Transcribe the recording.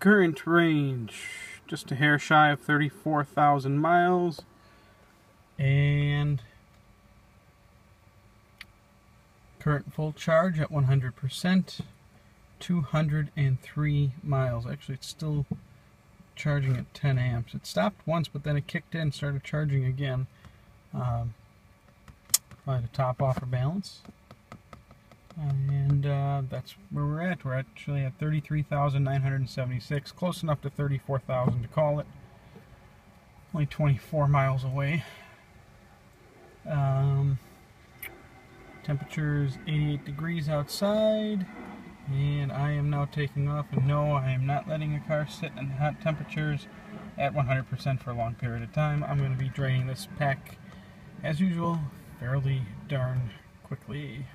Current range, just a hair shy of 34,000 miles, and current full charge at 100%, 203 miles. Actually, it's still charging at 10 amps. It stopped once, but then it kicked in, started charging again. Probably to top off or balance. And that's where we're at. We're actually at 33,976, close enough to 34,000 to call it. Only 24 miles away. Temperature is 88 degrees outside, and I am now taking off. And no, I am not letting the car sit in hot temperatures at 100% for a long period of time. I'm going to be draining this pack, as usual, fairly darn quickly.